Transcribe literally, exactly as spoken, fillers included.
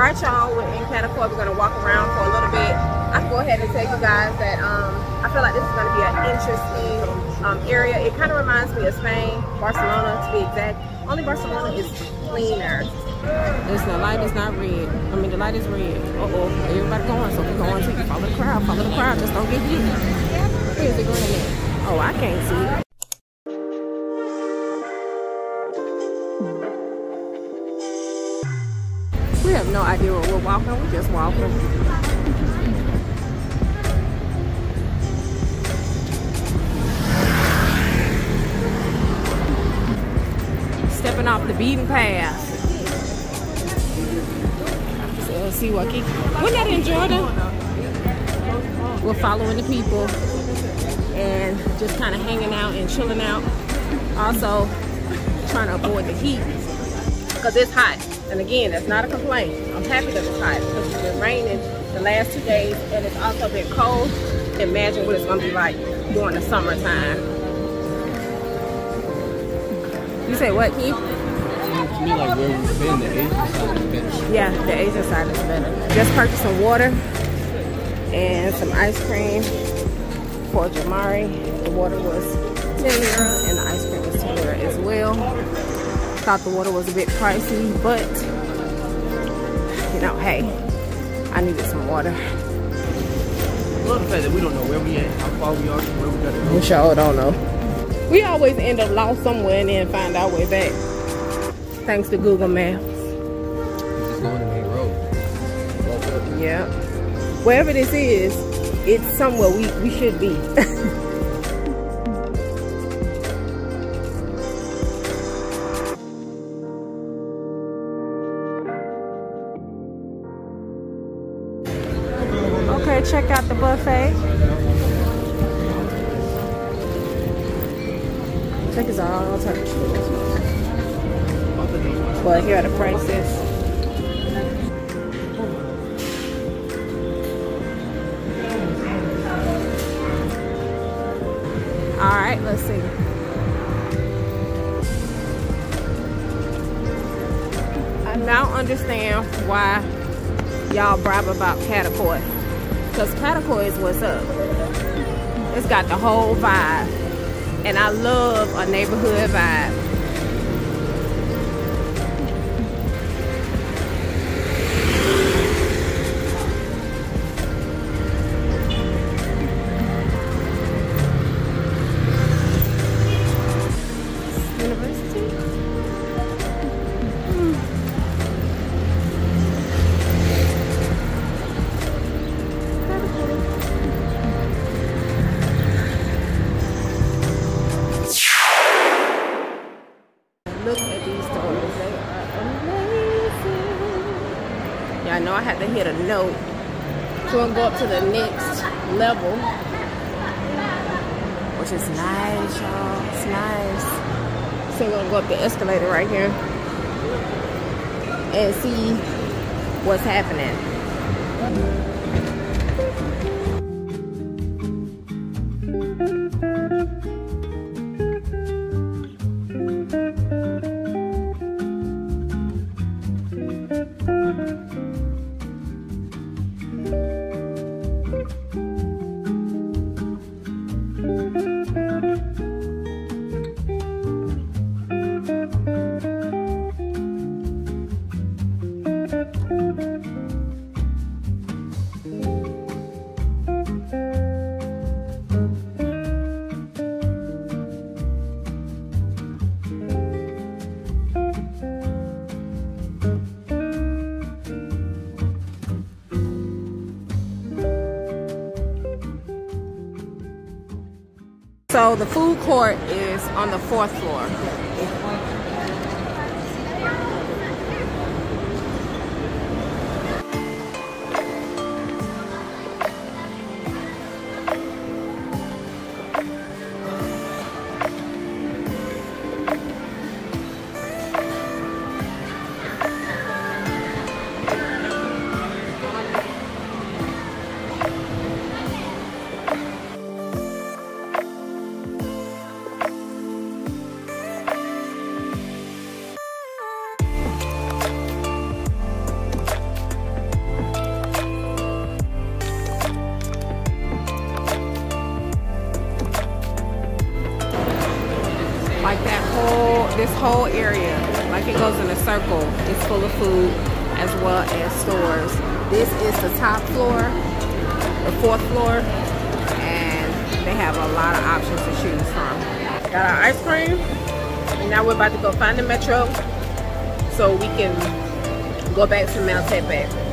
Alright y'all, we're in Kadıköy. We're going to walk around for a little bit. I can go ahead and tell you guys that um, I feel like this is going to be an interesting um, area. It kind of reminds me of Spain, Barcelona to be exact. Only Barcelona is cleaner. This, the light is not red. I mean, the light is red. Uh-oh, everybody going, so we're going to follow the crowd, follow the crowd, just don't get hit. Where's it going at? Oh, I can't see. We have no idea where we're walking, we're just walking. Stepping off the beaten path. So, see what keeps. We're not in Jordan. We're following the people and just kind of hanging out and chilling out. Also, trying to avoid the heat because it's hot. And again, that's not a complaint. I'm happy that it's hot because it's been raining the last two days and it's also been cold. Imagine what it's going to be like during the summertime. You say what, Keith? Seems to me like where we've been, the Asian side is better. Yeah, the Asian side is better. Just purchased some water and some ice cream for Jamari. The water was ten lira and the ice cream was ten lira as well. Thought the water was a bit pricey, but you know, hey, I needed some water. Love the fact that we don't know where we at, how far we are, where we gotta go. We sure don't know. We always end up lost somewhere and then find our way back. Thanks to Google Maps. It's going to be road. Yeah. Wherever this is, it's somewhere we, we should be. Check out the buffet. Check is all Turkish. Well, here are the prices. All right, let's see. I now understand why y'all bribe about Kadıköy. Because Kadıköy is what's up. It's got the whole vibe. And I love a neighborhood vibe. I know I had to hit a note so I can go up to the next level, which is nice, y'all. It's nice. So we're gonna go up the escalator right here and see what's happening. So the food court is on the fourth floor. whole area, like it goes in a circle, it's full of food as well as stores. This is the top floor, the fourth floor, and they have a lot of options to choose from. Got our ice cream, and now we're about to go find the metro so we can go back to Maltepe.